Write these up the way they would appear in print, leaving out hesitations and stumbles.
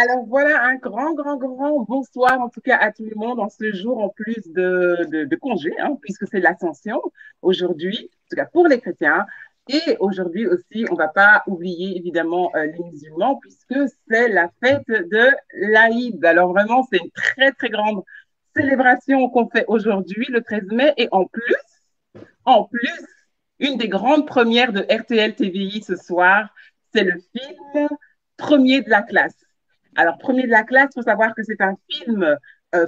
Alors voilà, un grand bonsoir en tout cas à tout le monde en ce jour en plus de congé, hein, puisque c'est l'Ascension aujourd'hui, en tout cas pour les chrétiens. Et aujourd'hui aussi, on ne va pas oublier évidemment les musulmans, puisque c'est la fête de l'Aïd. Alors vraiment, c'est une très grande célébration qu'on fait aujourd'hui, le 13 mai. Et en plus, une des grandes premières de RTL TVI ce soir, c'est le film Premier de la classe. Alors, Premier de la classe, il faut savoir que c'est un film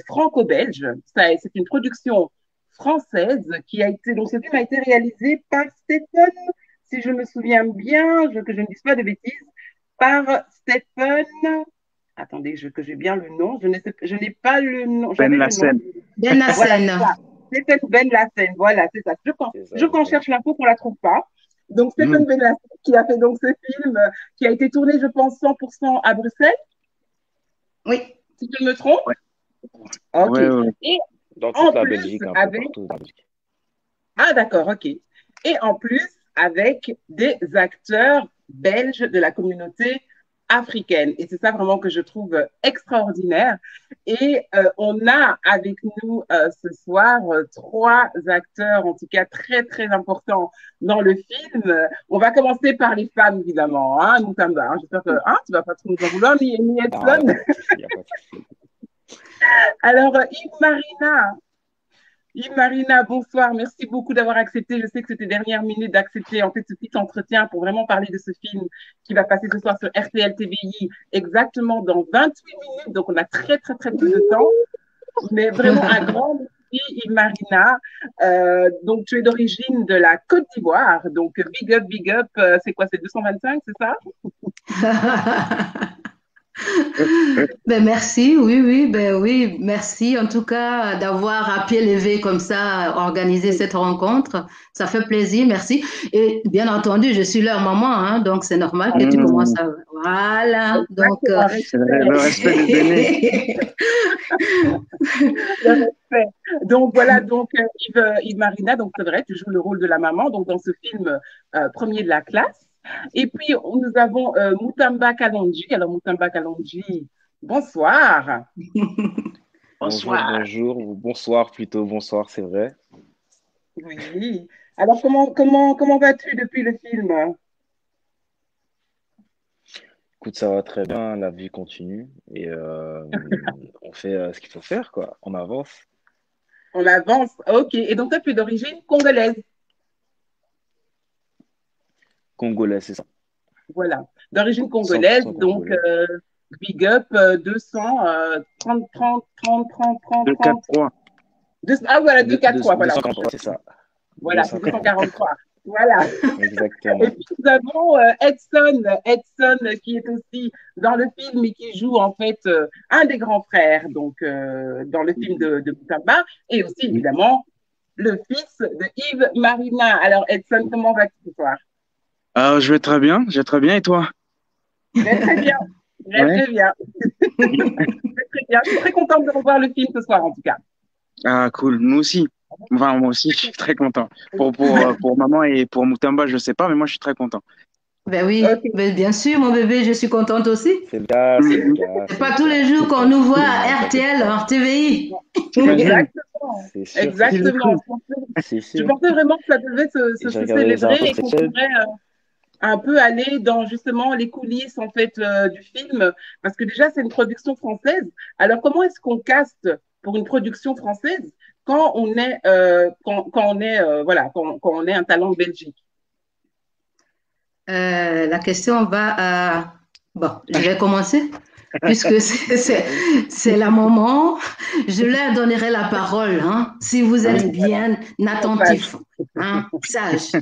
franco-belge. C'est une production française qui a été... Donc, ce film a été réalisé par Stéphane, si je me souviens bien, que je ne dise pas de bêtises, par Stéphane... Attendez, que j'ai bien le nom. Je n'ai pas le nom. Ben Lahcene. Ben Lahcene. Stéphane Ben Lahcene, voilà, c'est ça. Quand je cherche l'info, qu'on ne la trouve pas. Donc, Stéphane Ben Lahcene qui a fait donc ce film qui a été tourné, je pense, 100% à Bruxelles. Oui. Si je me trompe. Oui. Ok. Oui. Et dans toute la Belgique, un peu partout. Ah, d'accord, ok. Et en plus, avec des acteurs belges de la communauté africaine. Et c'est ça vraiment que je trouve extraordinaire. Et on a avec nous ce soir trois acteurs, en tout cas très importants dans le film. On va commencer par les femmes, évidemment. Hein, Moutamba, hein, j'espère que tu ne vas pas trop nous en vouloir, ni Edson. Alors, Yves-marina, bonsoir. Merci beaucoup d'avoir accepté. Je sais que c'était dernière minute d'accepter en fait ce petit entretien pour vraiment parler de ce film qui va passer ce soir sur RTL TVI exactement dans 28 minutes. Donc, on a très peu de temps. Mais vraiment un grand merci, Yves-marina. Donc, tu es d'origine de la Côte d'Ivoire. Donc, big up. C'est quoi, c'est 225, c'est ça? Ben merci, oui, merci en tout cas d'avoir à pied levé comme ça organisé cette rencontre, ça fait plaisir, merci. Et bien entendu, je suis leur maman, hein, donc c'est normal que tu commences à... Voilà, donc... Le respect des aînés. Donc voilà, donc Yves-marina, donc c'est vrai, tu joues le rôle de la maman, donc dans ce film Premier de la classe. Et puis, nous avons Moutamba Kalonji. Alors, Moutamba Kalonji, bonsoir. Bonsoir, c'est vrai. Oui. Alors, comment vas-tu depuis le film? Écoute, ça va très bien, la vie continue. Et on fait ce qu'il faut faire, quoi. On avance. On avance, ok. Et donc, toi, tu es d'origine congolaise? Congolais, c'est ça. Voilà, d'origine congolaise, donc big up 243. Ah voilà, 243, voilà. 243, c'est ça. Voilà, 243. Voilà. Exactement. Et puis nous avons Edson qui est aussi dans le film et qui joue en fait un des grands frères, donc dans le film de Moutamba, et aussi évidemment le fils de Yves-marina. Alors Edson, comment vas-tu ce soir? Je vais très bien, et toi? Très bien. Je suis très contente de revoir le film ce soir en tout cas. Ah cool, nous aussi. Enfin, moi aussi, je suis très content. Pour maman et pour Moutamba, je ne sais pas, mais moi je suis très content. Ben oui, okay. Ben, bien sûr mon bébé, je suis contente aussi. C'est bien, c'est pas tous les jours qu'on nous voit à RTL, en TVI. Exactement, exactement. Je pensais vraiment que ça devait se célébrer et qu'on pourrait... un peu aller dans justement les coulisses en fait du film, parce que déjà c'est une production française. Alors comment est-ce qu'on caste pour une production française quand on est quand on est un talent belgique? La question va à... Bon, je vais commencer puisque c'est la maman. Je leur donnerai la parole, hein, si vous êtes bien attentifs. Hein, sage.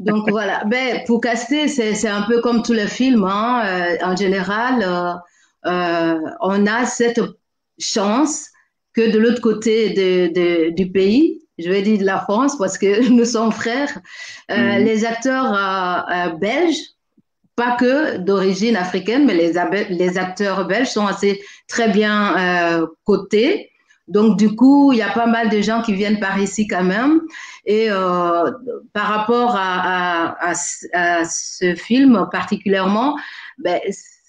Donc voilà, ben, pour caster, c'est un peu comme tous les films, hein. En général, on a cette chance que de l'autre côté du pays, je vais dire de la France parce que nous sommes frères, les acteurs belges, pas que d'origine africaine, mais les acteurs belges sont assez très bien cotés. Donc, du coup, il y a pas mal de gens qui viennent par ici quand même. Et par rapport à ce film particulièrement, ben,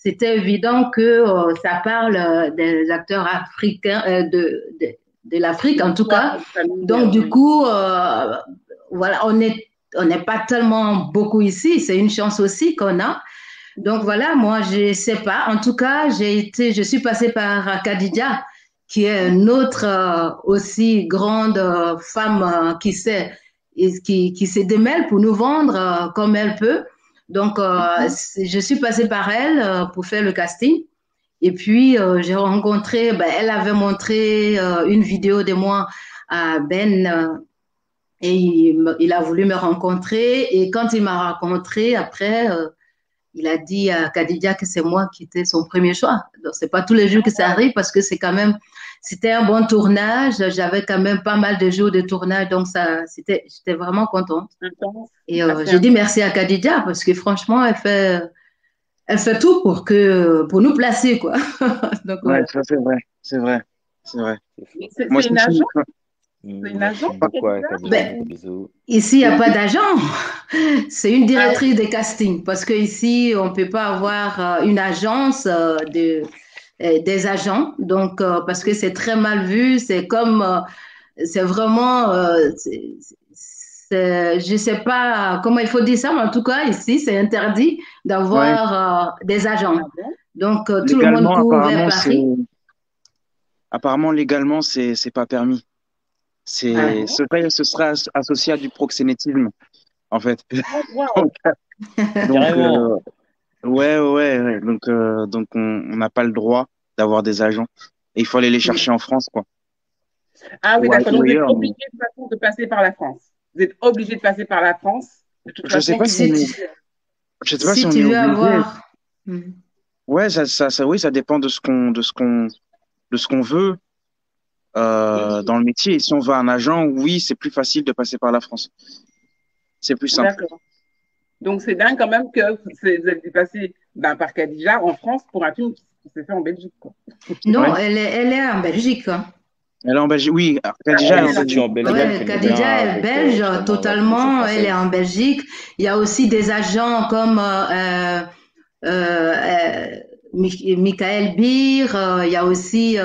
c'était évident que ça parle des acteurs africains, de l'Afrique en tout cas. Donc du coup, voilà, on n'est pas tellement beaucoup ici, c'est une chance aussi qu'on a. Donc voilà, moi je sais pas. En tout cas, je suis passée par Kadidja, qui est une autre aussi grande femme qui se démêle pour nous vendre comme elle peut. Donc je suis passée par elle pour faire le casting. Et puis j'ai rencontré, elle avait montré une vidéo de moi à Ben. Et il a voulu me rencontrer. Et quand il m'a rencontré, après, il a dit à Kadidja que c'est moi qui était son premier choix. Donc, c'est pas tous les jours que ça arrive parce que c'est quand même, c'était un bon tournage. J'avais quand même pas mal de jours de tournage. Donc, j'étais vraiment contente. Et j'ai dit merci à Kadidja parce que franchement, elle fait tout pour nous placer, quoi. Donc, ouais, ouais. Ça, c'est vrai. C'est vrai. C'est vrai. C'est une agence. Une agence, quoi, ici, il n'y a pas d'agent. C'est une directrice de casting parce qu'ici, on ne peut pas avoir une agence des agents. Donc, parce que c'est très mal vu. C'est comme, c'est vraiment, je ne sais pas comment il faut dire ça, mais en tout cas, ici, c'est interdit d'avoir des agents. Donc, tout le monde court vers Paris. Apparemment, légalement, ce n'est pas permis. Ce serait associé à du proxénétisme, en fait. Wow. donc, donc on n'a pas le droit d'avoir des agents. Et il faut aller les chercher en France, quoi. Ah oui, d'accord. Vous êtes obligé de passer par la France. Vous êtes obligé de passer par la France. Je ne sais pas si on est obligé. Ouais, ça dépend de ce qu'on veut. Dans le métier. Et si on va à un agent, oui, c'est plus facile de passer par la France. C'est plus simple. D'accord. Donc, c'est dingue quand même que vous avez passé par Kadidja en France pour un film qui s'est fait en Belgique, quoi. Non, ouais. elle est en Belgique. Elle est en Belgique, oui. Kadidja est en Belgique. Ouais, Kadidja est belge, totalement. Elle est en Belgique. Il y a aussi des agents comme... Michael Beer, il y a aussi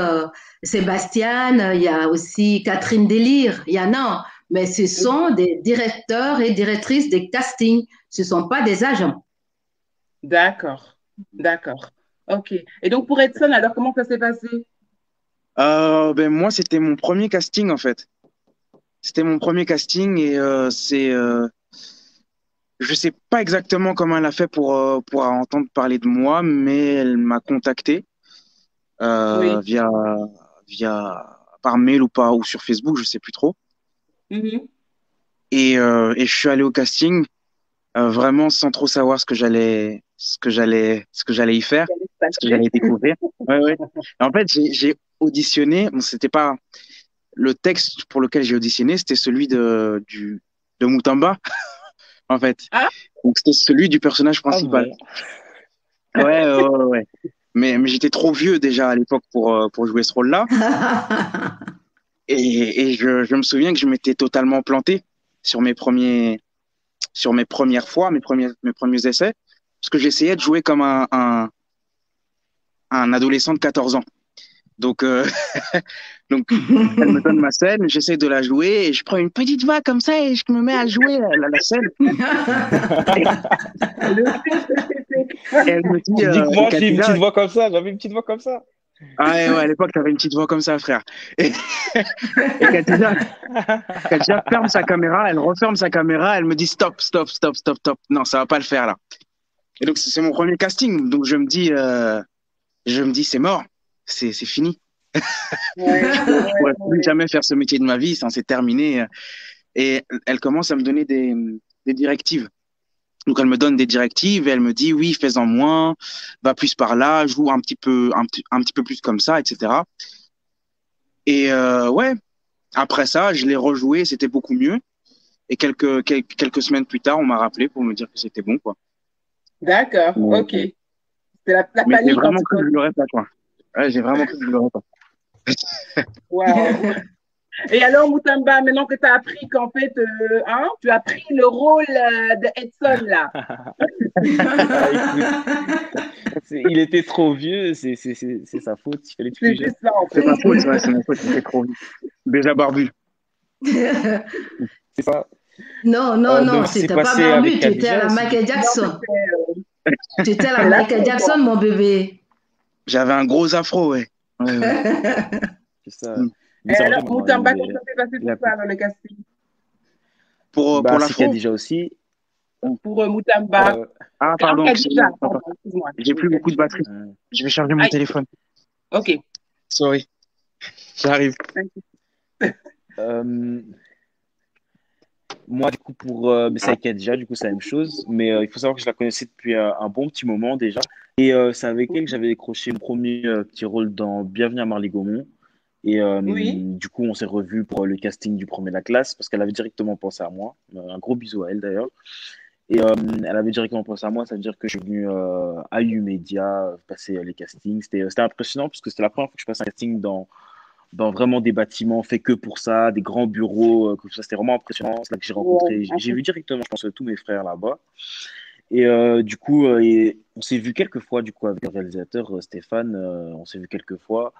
Sébastien, il y a aussi Catherine Delire, il y en a, mais ce sont des directeurs et directrices de casting, ce ne sont pas des agents. D'accord, d'accord. Ok. Et donc pour Edson, alors comment ça s'est passé? Moi, c'était mon premier casting en fait. C'était mon premier casting et je ne sais pas exactement comment elle a fait pour entendre parler de moi, mais elle m'a contacté par mail ou sur Facebook, je ne sais plus trop. Et je suis allé au casting vraiment sans trop savoir ce que j'allais y faire, ce que j'allais découvrir. En fait, j'ai auditionné. Bon, c'était pas le texte pour lequel j'ai auditionné, c'était celui de Moutamba. En fait, donc c'était celui du personnage principal. Ah, ouais. Mais j'étais trop vieux déjà à l'époque pour jouer ce rôle-là. Et je me souviens que je m'étais totalement planté sur mes premiers essais, parce que j'essayais de jouer comme un adolescent de 14 ans. Donc, donc, elle me donne ma scène, j'essaie de la jouer et je prends une petite voix comme ça et je me mets à jouer la scène. Et elle me dit, dites-moi, j'ai une petite voix comme ça, j'avais une petite voix comme ça. Ah ouais, à l'époque, t'avais une petite voix comme ça, frère. Et Kadidja ferme sa caméra, elle referme sa caméra, elle me dit stop. Non, ça va pas le faire là. Et donc, c'est mon premier casting. Donc, je me dis, c'est mort. C'est fini. Je pourrais plus jamais faire ce métier de ma vie, c'est terminé. Et elle commence à me donner des directives. Donc elle me donne des directives et elle me dit oui, fais-en moins, va plus par là, joue un petit peu plus comme ça, etc. Et après ça, je l'ai rejoué, c'était beaucoup mieux. Et quelques semaines plus tard, on m'a rappelé pour me dire que c'était bon, quoi. D'accord, ok. C'est la panique. Mais vraiment que je l'aurais pas, quoi. Ouais, j'ai vraiment plus de l'Europe. Wow. Et alors, Moutamba, maintenant que tu as appris qu'en fait, tu as pris le rôle de Edson, là. Il était trop vieux, c'est sa faute. Il fallait tuer. C'est ma faute, ouais, c'est ma faute, il était trop vieux. Déjà barbu. C'est ça. Non, c'était pas barbu, tu étais à la Michael Jackson. Tu étais à la Michael Jackson, mon bébé. J'avais un gros afro, ouais. C'est ça. Et alors, Moutamba, comment ça s'est passé tout ça dans le casting? Pour l'afro Kadidja aussi. Pour Moutamba. Ah, pardon, excuse-moi. J'ai plus beaucoup de batterie. Je vais charger mon téléphone. Ok. Sorry. J'arrive. Moi, du coup, pour Kadidja, du coup, c'est la même chose. Mais il faut savoir que je la connaissais depuis un bon petit moment déjà. Et c'est avec elle que j'avais décroché mon premier petit rôle dans Bienvenue à Marley Gaumont. Et du coup, on s'est revus pour le casting du Premier de la classe parce qu'elle avait directement pensé à moi. Un gros bisou à elle d'ailleurs. Et elle avait directement pensé à moi, ça veut dire que je suis venu à UMedia passer les castings. C'était impressionnant parce que c'était la première fois que je passais un casting dans vraiment des bâtiments faits que pour ça, des grands bureaux, comme ça. C'était vraiment impressionnant. C'est là que j'ai rencontré, j'ai vu directement, je pense, tous mes frères là-bas. Et du coup, on s'est vu quelques fois du coup, avec le réalisateur Stéphane, on s'est vu quelques fois.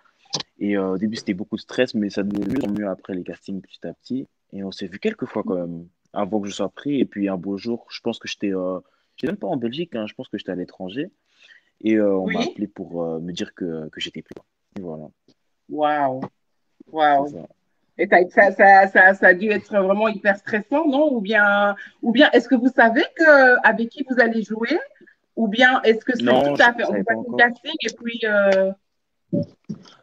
Et au début, c'était beaucoup de stress, mais ça devenait mieux en mieux après les castings petit à petit. Et on s'est vu quelques fois quand même, avant que je sois pris. Et puis un beau jour, je pense que j'étais, j'étais même pas en Belgique, hein, je pense que j'étais à l'étranger. Et on m'a appelé pour me dire que j'étais pris. Voilà. Waouh! Waouh! Et ça a dû être vraiment hyper stressant, non? Ou bien est-ce que vous savez avec qui vous allez jouer? Ou bien est-ce que c'est tout à fait. On passe le casting et puis.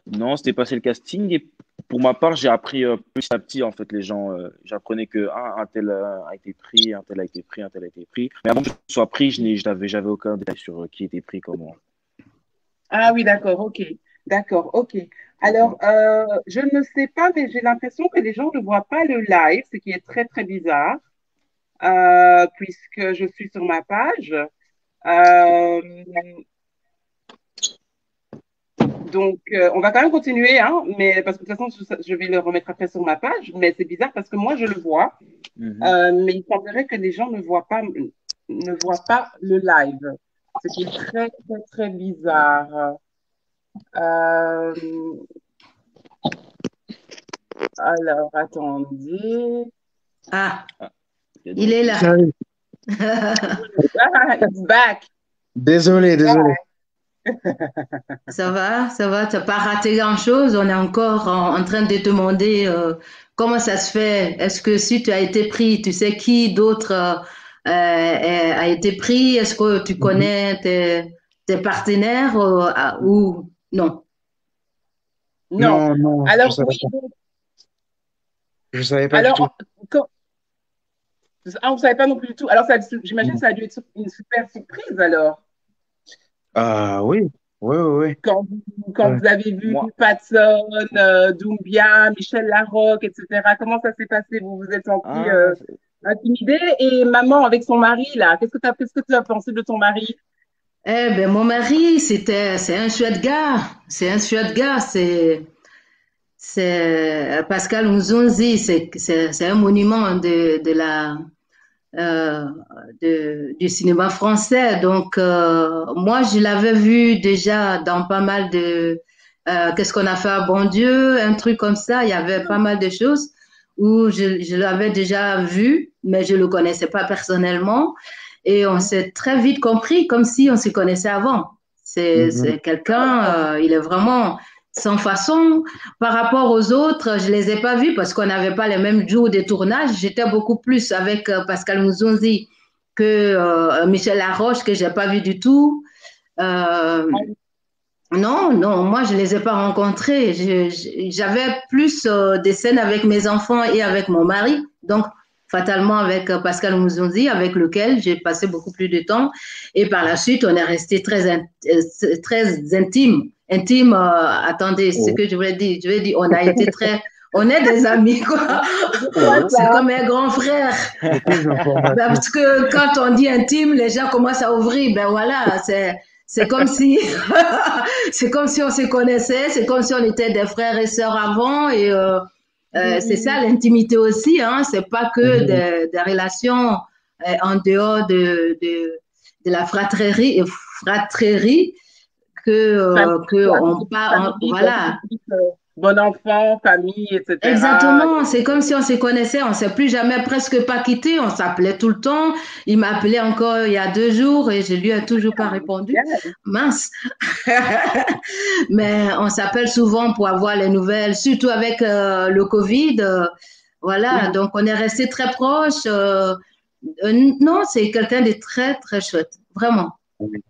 Non, c'était passé le casting et pour ma part, j'ai appris petit à petit en fait les gens. J'apprenais que un tel a été pris, un tel a été pris, un tel a été pris. Mais avant que je sois pris, j'avais aucun détail sur qui était pris, comment. Ah oui, d'accord, ok. D'accord, ok. Alors, je ne sais pas, mais j'ai l'impression que les gens ne voient pas le live, ce qui est très, très bizarre, puisque je suis sur ma page. Donc, on va quand même continuer, hein, mais parce que de toute façon, je vais le remettre après sur ma page, mais c'est bizarre parce que moi, je le vois, mais il semblerait que les gens ne voient pas le live, ce qui est très, très, très bizarre. Alors, attendez. Ah, il est là. Ah, it's back. Désolé. Ça va, tu n'as pas raté grand-chose. On est encore en train de te demander comment ça se fait. Est-ce que si tu as été pris, tu sais qui d'autre a été pris? Est-ce que tu connais tes partenaires ou non? Non. Alors, je ne savais pas du tout. On ne savait pas non plus du tout. Alors, j'imagine que ça a dû être une super surprise alors. Ah oui. Quand vous avez vu Patson, Doumbia, Michèle Laroque, etc., comment ça s'est passé? Vous vous êtes senti intimidé? Et maman avec son mari, là, qu'est-ce que tu as pensé de ton mari? Eh bien, mon mari, c'est un chouette gars. C'est Pascal Nzonzi, c'est un monument du cinéma français. Donc, moi, je l'avais vu déjà dans pas mal de Qu'est-ce qu'on a fait à Bon Dieu, un truc comme ça. Il y avait pas mal de choses où je l'avais déjà vu, mais je ne le connaissais pas personnellement. Et on s'est très vite compris comme si on se connaissait avant. C'est quelqu'un, il est vraiment sans façon. Par rapport aux autres, je ne les ai pas vus parce qu'on n'avait pas les mêmes jours de tournage. J'étais beaucoup plus avec Pascal Nzonzi que Michèle Laroche, que je n'ai pas vu du tout. Non, moi, je ne les ai pas rencontrés. J'avais plus des scènes avec mes enfants et avec mon mari. Donc, fatalement, avec Pascal Nzonzi, avec lequel j'ai passé beaucoup plus de temps. Et par la suite, on est resté très intimes. Attendez, ce que je voulais dire, on a été on est des amis, quoi. C'est comme un grand frère. Parce que quand on dit intime, les gens commencent à ouvrir. Ben voilà, c'est comme si, c'est comme si on se connaissait, c'est comme si on était des frères et sœurs avant. Et c'est ça l'intimité aussi, hein. C'est pas que des relations en dehors de la fratrie. que bon enfant, famille, etc. Exactement, c'est comme si on se connaissait, on ne s'est plus jamais presque pas quitté, on s'appelait tout le temps. Il m'a appelé encore il y a 2 jours et je lui ai toujours pas répondu. Mince. Mais on s'appelle souvent pour avoir les nouvelles, surtout avec le Covid. Voilà, oui. Donc on est resté très proche. Non, c'est quelqu'un de très, très chouette, vraiment. Oui.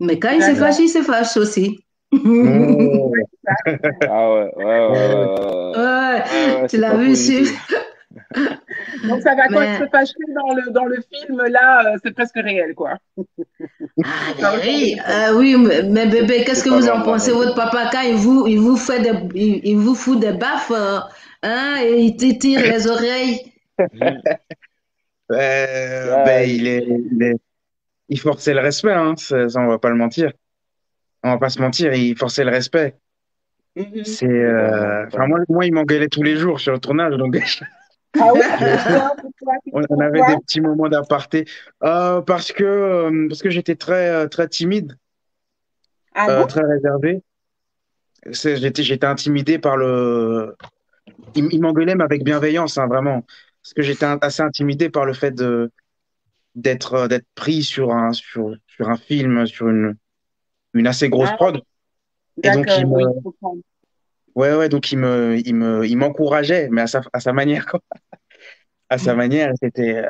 Mais quand il se fâche, il se fâche aussi. Oh. Ah ouais, tu l'as vu, donc ça va quand se fâcher dans le film, là, c'est presque réel, quoi. Ah, oui, oui, mais bébé, qu'est-ce que vous en pensez, votre papa, quand il vous fout des baffes, hein, et il t'étire les oreilles? Ben, il forçait le respect, hein, ça, on va pas le mentir. On va pas se mentir, il forçait le respect. Mm-hmm. C'est, enfin, moi, il m'engueulait tous les jours sur le tournage, donc. Ah ouais. On avait des petits moments d'aparté parce que j'étais très, très timide, très réservé. J'étais intimidé par le. Il m'engueulait mais avec bienveillance, hein, vraiment, parce que j'étais assez intimidé par le fait d'être pris sur un film, sur une assez grosse prod. Et donc, il m'encourageait, mais à sa manière, quoi. À sa manière, c'était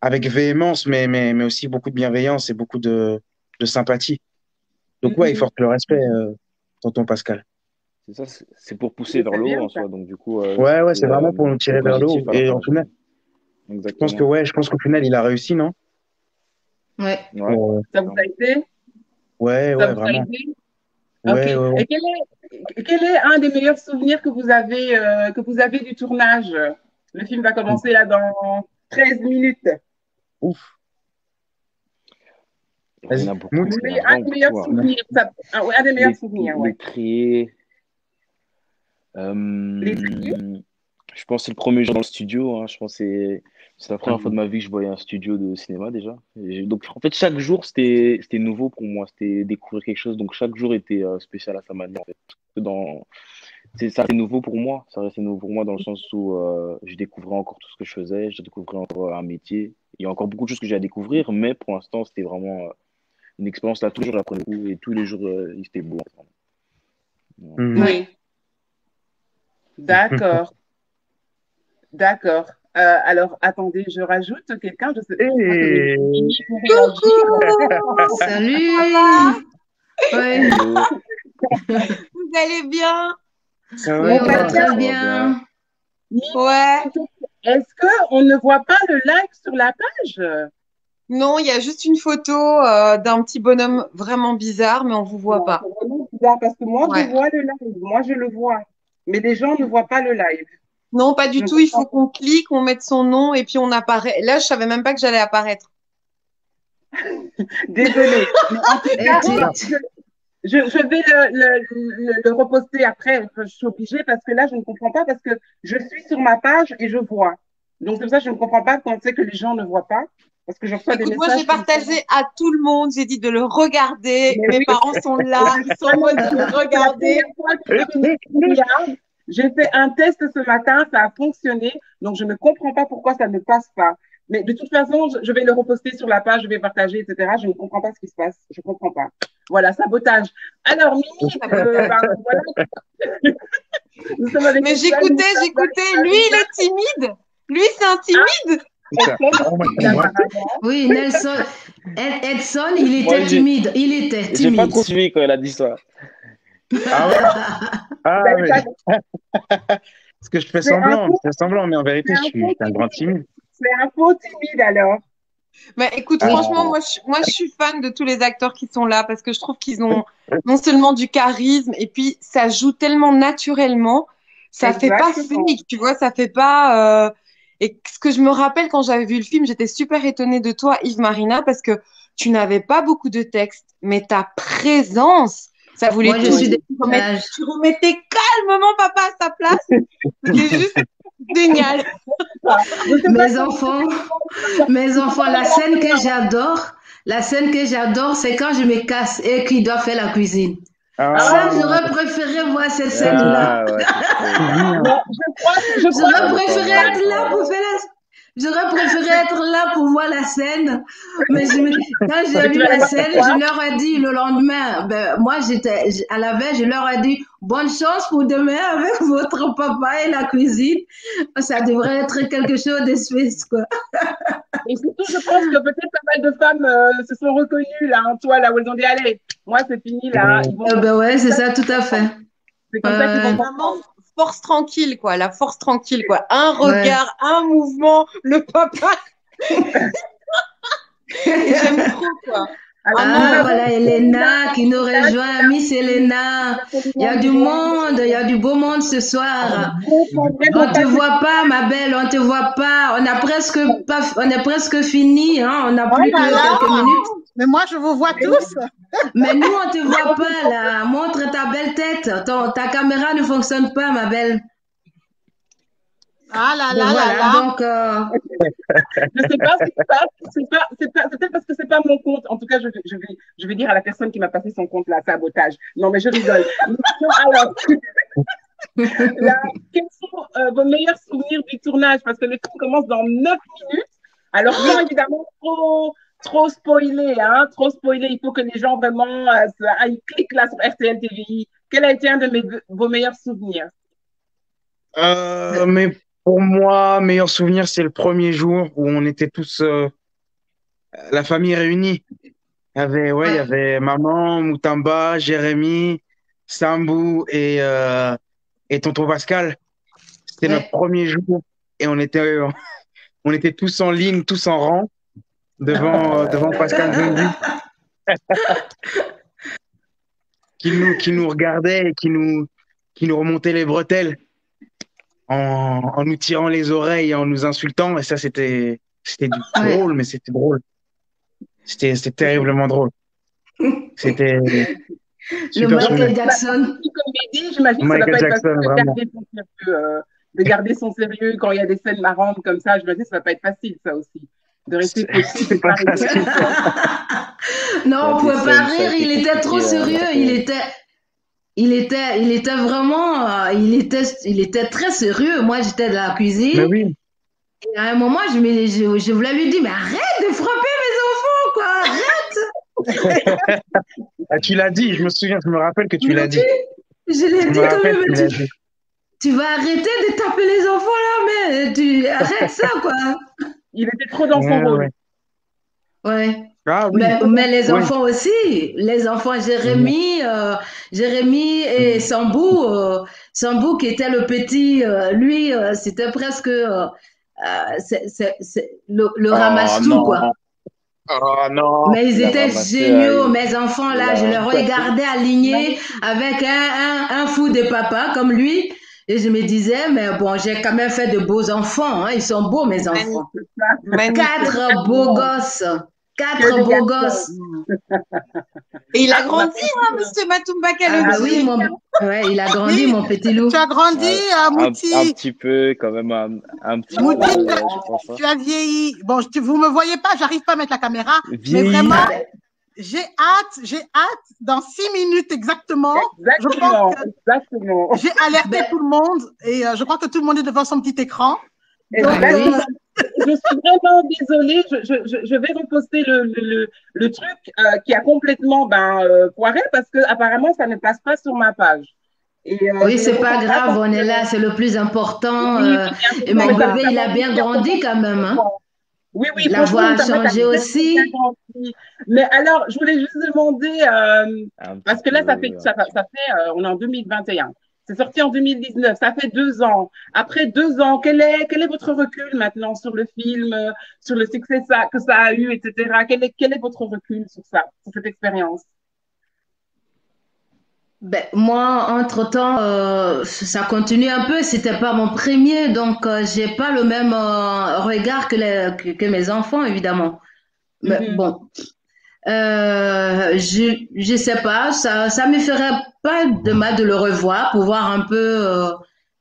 avec véhémence, mais aussi beaucoup de bienveillance et beaucoup de sympathie. Donc, ouais, il faut que le respect, tonton Pascal. C'est ça, c'est pour pousser vers le haut, en soi. Donc, du coup, ouais, c'est vraiment pour nous tirer vers le haut. Et en final, je pense qu'au final, il a réussi, non? Ouais. Ça vous a été? Ouais, vraiment. Okay. Ouais. Et quel est un des meilleurs souvenirs que vous avez du tournage? Le film va commencer là dans 13 minutes. Ouf. Un des meilleurs souvenirs. Ouais. Je pense que c'est le premier jour dans le studio. Hein. Je pense que c'est la première fois de ma vie que je voyais un studio de cinéma déjà. Donc, en fait, chaque jour, c'était nouveau pour moi. C'était découvrir quelque chose. Donc, chaque jour était spécial à sa manière. En fait. Ça restait nouveau pour moi. Ça restait nouveau pour moi dans le sens où je découvrais encore tout ce que je faisais. Je découvrais encore un métier. Il y a encore beaucoup de choses que j'ai à découvrir. Mais pour l'instant, c'était vraiment une expérience là. Toujours après le coup. Et tous les jours, c'était beau. Oui. D'accord. D'accord. Alors, attendez, je rajoute quelqu'un. Je sais pas. Hey. Coucou. Salut. Ouais. Vous allez bien? Ça va, très bien. Ouais. Est-ce qu'on ne voit pas le live sur la page? Non, il y a juste une photo d'un petit bonhomme vraiment bizarre, mais on ne vous voit pas. C'est vraiment bizarre parce que moi, je vois le live. Moi, je le vois. Mais les gens ne voient pas le live. Non, pas du tout. Il faut qu'on clique, on mette son nom et puis on apparaît. Là, je ne savais même pas que j'allais apparaître. Désolée. Je vais le reposter après. Je suis obligée parce que là, je ne comprends pas parce que je suis sur ma page et je vois. Donc, c'est pour ça que je ne comprends pas quand c'est que les gens ne voient pas. Parce que je reçois des messages. Moi, j'ai partagé à tout le monde. J'ai dit de le regarder. Mes parents sont là. Ils sont en mode de le regarder. J'ai fait un test ce matin, ça a fonctionné, donc je ne comprends pas pourquoi ça ne passe pas. Mais de toute façon, je vais le reposter sur la page, je vais partager, etc. Je ne comprends pas ce qui se passe, je ne comprends pas. Voilà, sabotage. Alors, Mimi, voilà. Mais j'écoutais, lui, il est timide. Lui, c'est un timide. Oui, Edson, il était timide. Il était timide. Je n'ai pas trop suivi quand elle a dit ça. Ah ouais. Parce que je fais semblant, mais en vérité, je suis un grand timide. C'est un faux timide alors. Bah, écoute, franchement, moi, je suis fan de tous les acteurs qui sont là parce que je trouve qu'ils ont non seulement du charisme et puis ça joue tellement naturellement, ça fait pas fake, tu vois, ça fait pas. Et ce que je me rappelle quand j'avais vu le film, j'étais super étonnée de toi, Yves-Marina, parce que tu n'avais pas beaucoup de textes, mais ta présence. Ça voulait dire tu remettais calmement papa à sa place. C'était juste génial. Mes enfants, la scène que j'adore, La scène que j'adore, c'est quand je me casse et qu'il doit faire la cuisine. Ah, ça, j'aurais préféré voir cette scène-là. Ah, ouais, j'aurais préféré être là pour faire la... J'aurais préféré être là pour voir la scène, mais quand j'ai vu la scène, je leur ai dit le lendemain, ben, moi j'étais à la veille, je leur ai dit bonne chance pour demain avec votre papa et la cuisine. Ça devrait être quelque chose de suisse, quoi. Et surtout, je pense que peut-être pas mal de femmes se sont reconnues là, en toi, là où elles ont dit allez, moi c'est fini là. Ben ouais, c'est ça, tout à fait. C'est comme ça qu'ils vont vraiment... Force tranquille, quoi, la force tranquille, quoi. Un regard, un mouvement, le papa. J'aime trop, quoi. Alors, voilà, Héléna qui nous rejoint, Miss Héléna. Il y a du monde, il y a du beau monde ce soir. On te voit pas, ma belle, on te voit pas. On a presque pas, on est presque fini, hein. On a plus que quelques minutes. Mais moi, je vous vois tous. Mais nous, on te voit pas, là. Montre ta belle tête. Ta caméra ne fonctionne pas, ma belle. Ah là là, voilà, là. Donc, je ne sais pas ce qui se passe. C'est peut-être parce que ce n'est pas mon compte. En tout cas, je vais dire à la personne qui m'a passé son compte, là, sabotage. Non, mais je rigole. Alors, là, quels sont vos meilleurs souvenirs du tournage? Parce que le tour commence dans 9 minutes. Alors, bien évidemment, trop spoilé, hein, trop spoilé. Il faut que les gens vraiment ils cliquent là sur RTL TVI. Quel a été un de vos meilleurs souvenirs? Mais pour moi, meilleur souvenir, c'est le premier jour où on était tous, la famille réunie. Il y avait maman, Moutamba, Jérémy, Sambou et tonton Pascal. C'était notre premier jour et on était tous en ligne, tous en rang. Devant Pascal Nzonzi qui nous regardait et qui nous remontait les bretelles en nous tirant les oreilles et en nous insultant. Et ça, c'était drôle, mais c'était drôle. C'était terriblement drôle. C'était le Michael Jackson. Michael Jackson, vraiment. De garder son sérieux quand il y a des scènes marrantes comme ça, je me dis ça va pas être facile, ça aussi. De rester possible, pas facile. Non, on ne pouvait pas rire, il était trop sérieux, il était très sérieux. Moi, j'étais dans la cuisine. Oui. Et à un moment, je voulais lui dire, mais arrête de frapper mes enfants, quoi, arrête. Tu l'as dit, je me souviens, je me rappelle que tu l'as dit. Je l'ai dit quand même, mais tu vas arrêter de taper les enfants là, mais tu arrêtes ça, quoi. Il était trop dans son rôle. Ouais. Ah, oui. Mais les enfants aussi, les enfants Jérémy et Sambou, Sambou qui était le petit, lui, c'était presque le ramasse-tout, quoi. Oh, non. Mais ils étaient géniaux, mes enfants, là, je les regardais alignés avec un fou de papa comme lui. Et je me disais, mais bon, j'ai quand même fait de beaux enfants. Hein. Ils sont beaux, mes enfants. Quatre beaux gosses. Quatre beaux gosses. Et il a grandi, hein, monsieur Moutamba Kalonji. Ah oui, il a grandi, mon petit loup. Tu as grandi, Mouti. Un petit peu, quand même, un petit Mouti, peu. Mouti, tu as vieilli. Bon, vous ne me voyez pas, j'arrive pas à mettre la caméra. Vieilli. Mais vraiment... J'ai hâte, dans 6 minutes exactement. J'ai alerté tout le monde et je crois que tout le monde est devant son petit écran. Donc, je suis vraiment désolée, je vais reposter le truc qui a complètement foiré parce que apparemment ça ne passe pas sur ma page. Et, oui, c'est pas grave, on est là, c'est le plus important. Et mon bébé, il a bien grandi quand même, hein. Oui, la voix a changé aussi. Mais alors, je voulais juste demander, parce que là, on est en 2021. C'est sorti en 2019, ça fait 2 ans. Après 2 ans, quel est votre recul maintenant sur le film, sur le succès que ça a eu, etc. Quel est votre recul sur ça, sur cette expérience? Ben, moi, entre-temps, ça continue un peu. C'était pas mon premier, donc j'ai pas le même regard que mes enfants, évidemment. Mais bon, je sais pas. Ça me ferait pas de mal de le revoir pour voir un peu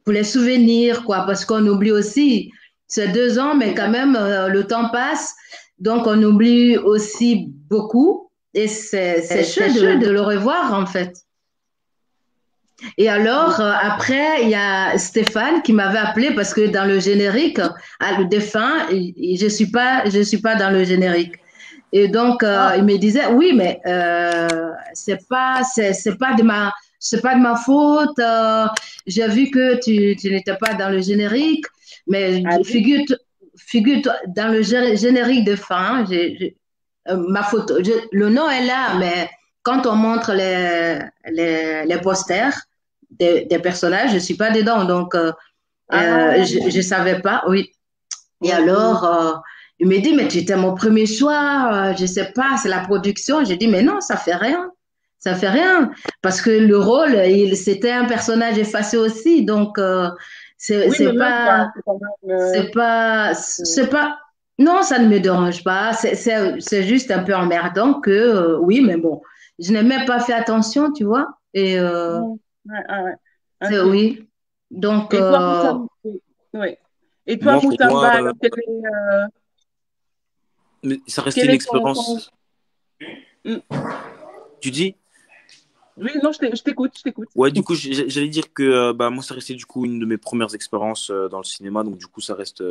pour les souvenirs, quoi, parce qu'on oublie aussi ces 2 ans, mais quand même le temps passe. Donc, on oublie aussi beaucoup et c'est chouette de le revoir, en fait. Et alors, après, il y a Stéphane qui m'avait appelé parce que dans le générique, à la fin, je suis pas dans le générique. Et donc, il me disait, oui, mais c'est pas de ma faute. J'ai vu que tu n'étais pas dans le générique, mais figure-toi dans le générique de fin. Ma photo, le nom est là, mais quand on montre les posters des personnages, je ne suis pas dedans, donc je ne savais pas, oui. Et alors, il me dit, mais tu étais mon premier choix, je ne sais pas, c'est la production. J'ai dit, mais non, ça ne fait rien, parce que le rôle, c'était un personnage effacé aussi, donc non, ça ne me dérange pas, c'est juste un peu emmerdant que, oui, mais bon. Je n'ai même pas fait attention, tu vois. Et oui. Donc. Et toi, Moutamba, mais ça restait une expérience. Tu dis? Oui, non, je t'écoute. Ouais, du coup, j'allais dire que moi, ça restait du coup une de mes premières expériences dans le cinéma, donc du coup, ça reste,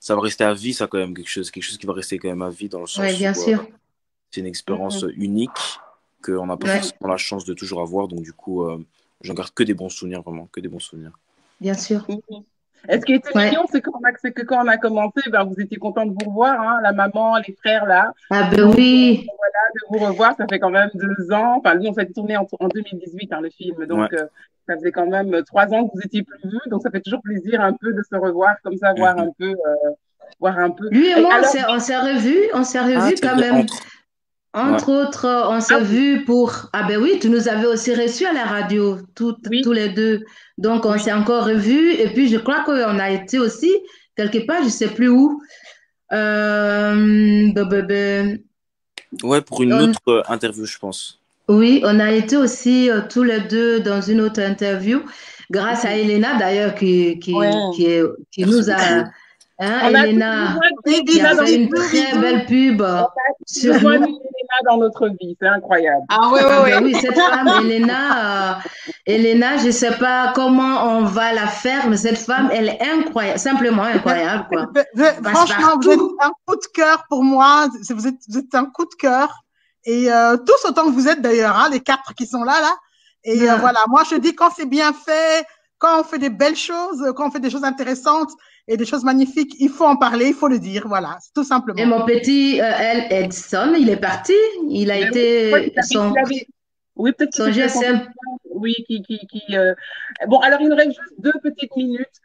ça va rester à vie, ça quand même quelque chose qui va rester quand même à vie dans le sens. Oui, bien sûr. C'est une expérience unique. Qu'on n'a pas forcément la chance de toujours avoir. Donc, du coup, j'en garde que des bons souvenirs, vraiment, que des bons souvenirs. Bien sûr. Et ce qui était mignon, c'est que quand on a commencé, ben, vous étiez content de vous revoir, hein, la maman, les frères, là. Ah ben oui. Voilà, de vous revoir, ça fait quand même 2 ans. Enfin, nous, on s'est tourné en 2018, hein, le film. Donc, ça faisait quand même 3 ans que vous étiez plus vus. Donc, ça fait toujours plaisir un peu de se revoir, comme ça, voir un peu. Lui et moi, on s'est revus, quand même. Entre autres, on s'est vu pour... Ah ben oui, tu nous avais aussi reçus à la radio, tous les deux. Donc, on s'est encore revus. Et puis, je crois qu'on a été aussi, quelque part, je ne sais plus où. Ouais, pour une autre interview, je pense. Oui, on a été aussi tous les deux dans une autre interview, grâce à Héléna, d'ailleurs, qui nous a... Héléna, il y avait une très belle pub sur nous. Dans notre vie, c'est incroyable. Ah oui, oui, oui. Oui, cette femme, Héléna, je ne sais pas comment on va la faire, mais cette femme, elle est incroyable, simplement incroyable. Quoi. Franchement, vous êtes un coup de cœur pour moi, vous êtes un coup de cœur, et tous autant que vous êtes d'ailleurs, hein, les 4 qui sont là. Et voilà, moi je dis quand c'est bien fait, quand on fait des belles choses, quand on fait des choses intéressantes, et des choses magnifiques, il faut en parler, il faut le dire, voilà, tout simplement. Et mon petit Edson, il est parti, il a été son GSM. Oui, Bon, alors il nous reste juste 2 petites minutes.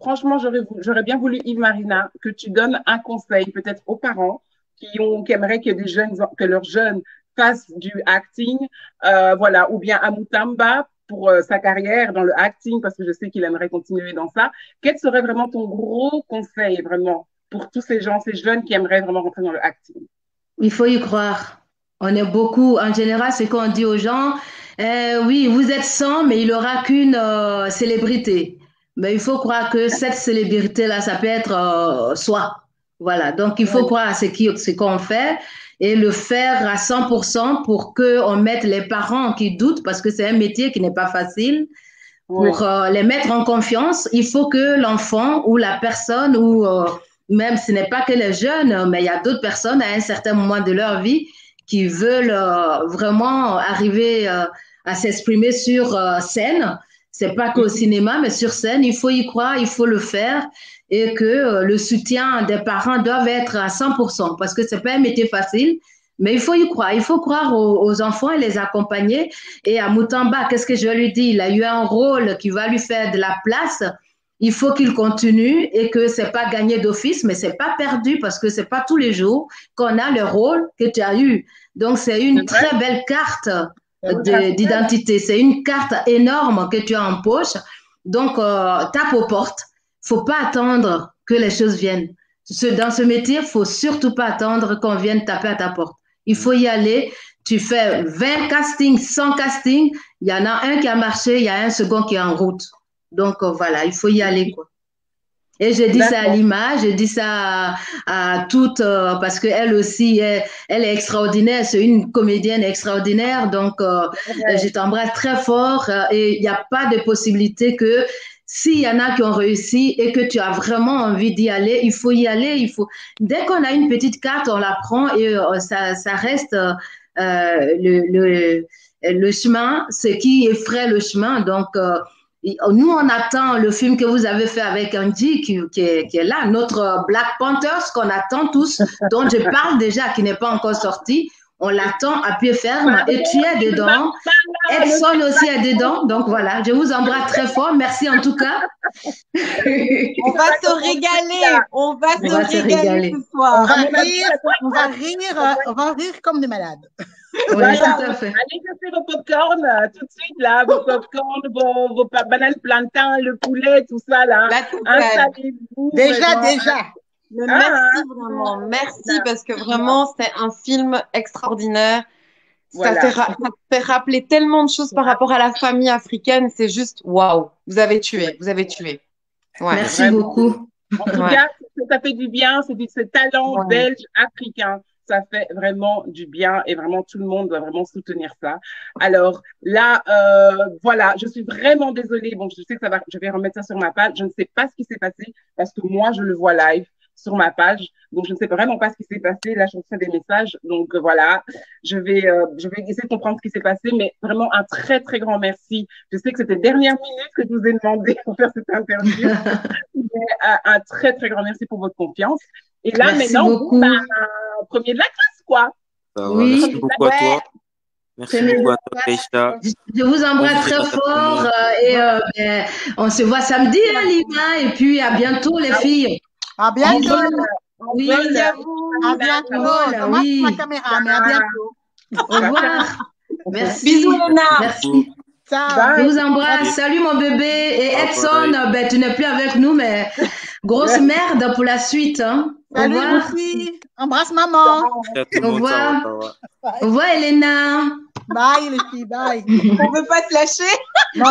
Franchement, j'aurais bien voulu, Yves-Marina, que tu donnes un conseil peut-être aux parents qui aimeraient que leurs jeunes fassent du acting, voilà, ou bien à Moutamba, pour sa carrière dans le acting, parce que je sais qu'il aimerait continuer dans ça. Quel serait vraiment ton gros conseil, vraiment, pour tous ces gens, ces jeunes qui aimeraient vraiment rentrer dans le acting? Il faut y croire. On est beaucoup, en général, c'est qu'on dit aux gens, oui, vous êtes 100, mais il n'y aura qu'une célébrité. Mais il faut croire que cette célébrité-là, ça peut être soi. Voilà, donc il faut croire à ce qu'on fait et le faire à 100% pour qu'on mette les parents qui doutent, parce que c'est un métier qui n'est pas facile, pour les mettre en confiance. Il faut que l'enfant ou la personne, ou même ce n'est pas que les jeunes, mais il y a d'autres personnes à un certain moment de leur vie qui veulent vraiment arriver à s'exprimer sur scène. C'est pas qu'au cinéma, mais sur scène, il faut y croire, il faut le faire, et que le soutien des parents doit être à 100%, parce que c'est pas un métier facile, mais il faut y croire. Il faut croire aux enfants et les accompagner. Et à Moutamba, qu'est-ce que je lui dis? Il a eu un rôle qui va lui faire de la place. Il faut qu'il continue et que c'est pas gagné d'office, mais c'est pas perdu, parce que c'est pas tous les jours qu'on a le rôle que tu as eu. Donc, c'est une très belle carte d'identité. C'est une carte énorme que tu as en poche. Donc, tape aux portes. Il ne faut pas attendre que les choses viennent. Dans ce métier, il ne faut surtout pas attendre qu'on vienne taper à ta porte. Il faut y aller. Tu fais 20 castings, 100 castings. Il y en a un qui a marché, il y a un second qui est en route. Donc, voilà, il faut y aller, quoi. Et je dis ça à Lima, je dis ça à toutes, parce qu'elle aussi, elle est extraordinaire, c'est une comédienne extraordinaire, donc je t'embrasse très fort et il n'y a pas de possibilité que s'il y en a qui ont réussi et que tu as vraiment envie d'y aller, il faut y aller, il faut. Dès qu'on a une petite carte, on la prend et ça reste le chemin, ce qui effraie le chemin, donc... Nous, on attend le film que vous avez fait avec Andy, qui est là, notre Black Panthers qu'on attend tous, dont je parle déjà, qui n'est pas encore sorti. On l'attend à pied ferme et tu es dedans. Edson aussi est dedans. Donc voilà, je vous embrasse très fort. Merci en tout cas. On va se régaler. On va se régaler ce soir. On va rire comme des malades. Oui, voilà. Tout à fait. Allez chercher vos popcorn tout de suite là, vos popcorn, vos bananes plantain, le poulet, tout ça là. Installez-vous. Déjà. Merci vraiment, merci parce que vraiment c'est un film extraordinaire. Voilà. Ça fait rappeler tellement de choses par rapport à la famille africaine, c'est juste waouh, vous avez tué. Ouais, merci vraiment. Beaucoup. En tout cas, ça fait du bien, c'est ce talent belge africain. Ça fait vraiment du bien et vraiment tout le monde doit vraiment soutenir ça. Alors là, voilà, je suis vraiment désolée. Bon, je sais que je vais remettre ça sur ma page. Je ne sais pas ce qui s'est passé parce que moi, je le vois live sur ma page. Donc, je ne sais vraiment pas ce qui s'est passé. Là, je reçois des messages. Donc, voilà, je vais essayer de comprendre ce qui s'est passé. Mais vraiment, un très, très grand merci. Je sais que c'était dernière minute que je vous ai demandé pour faire cette interview. Mais un très, très grand merci pour votre confiance. Et là, merci maintenant, premier de la classe, quoi. Oui. Merci beaucoup à toi. Merci beaucoup à toi, Keïta. Je vous embrasse très fort. Et on se voit samedi, hein, Lima. Et puis, à bientôt, les filles. À bientôt. Oui, merci à vous. À bientôt. Oui. Ma caméra, mais à bientôt. Au revoir. Merci. Bisous, Léna. Merci. Je vous embrasse. Salut mon bébé. Et Edson, ben, tu n'es plus avec nous, mais grosse merde pour la suite. Hein. Salut les filles. Embrasse maman. Au revoir. Au revoir Héléna. Bye les filles, bye. On ne peut pas se lâcher. Non.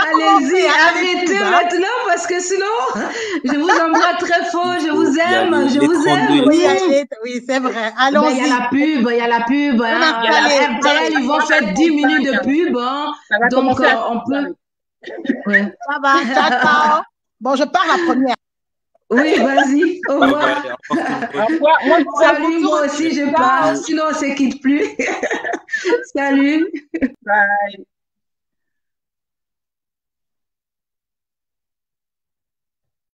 Allez-y, arrêtez maintenant parce que sinon, je vous embrasse très fort. Je vous aime. Oui, c'est vrai. Allons-y. Il y a la pub. RTL, ils vont faire 10 minutes de pub. Donc, on peut... Ça va, ciao. Bon, je pars à première. Oui, vas-y, au revoir. Salut, moi aussi je pars, sinon on ne se quitte plus. Salut. Bye.